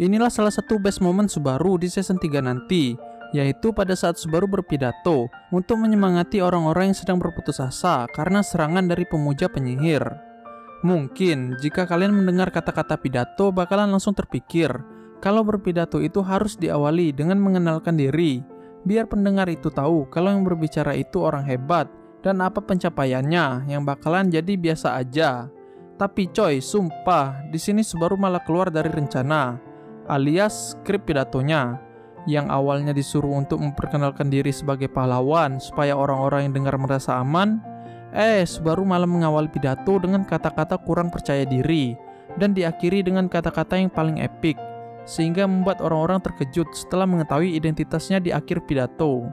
Inilah salah satu best moment Subaru di season 3 nanti, yaitu pada saat Subaru berpidato untuk menyemangati orang-orang yang sedang berputus asa karena serangan dari pemuja penyihir. Mungkin jika kalian mendengar kata-kata pidato bakalan langsung terpikir kalau berpidato itu harus diawali dengan mengenalkan diri, biar pendengar itu tahu kalau yang berbicara itu orang hebat dan apa pencapaiannya yang bakalan jadi biasa aja. Tapi coy, sumpah, di sini Subaru malah keluar dari rencana, alias skrip pidatonya, yang awalnya disuruh untuk memperkenalkan diri sebagai pahlawan supaya orang-orang yang dengar merasa aman. Subaru malah mengawali pidato dengan kata-kata kurang percaya diri dan diakhiri dengan kata-kata yang paling epik, sehingga membuat orang-orang terkejut setelah mengetahui identitasnya di akhir pidato.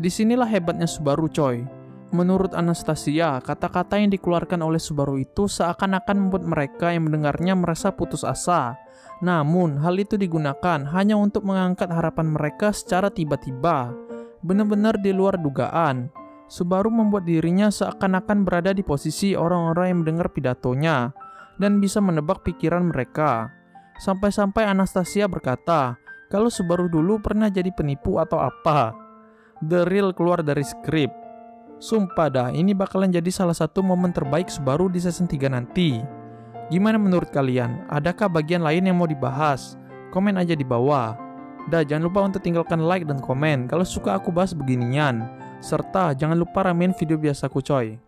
Disinilah hebatnya Subaru, coy. Menurut Anastasia, kata-kata yang dikeluarkan oleh Subaru itu seakan-akan membuat mereka yang mendengarnya merasa putus asa. Namun, hal itu digunakan hanya untuk mengangkat harapan mereka secara tiba-tiba, benar-benar di luar dugaan. Subaru membuat dirinya seakan-akan berada di posisi orang-orang yang mendengar pidatonya dan bisa menebak pikiran mereka. Sampai-sampai Anastasia berkata kalau Subaru dulu pernah jadi penipu atau apa. The real keluar dari skrip. Sumpah dah, ini bakalan jadi salah satu momen terbaik Subaru di season 3 nanti. Gimana menurut kalian? Adakah bagian lain yang mau dibahas? Komen aja di bawah. Dah, jangan lupa untuk tinggalkan like dan komen kalau suka aku bahas beginian. Serta jangan lupa ramein video biasaku coy.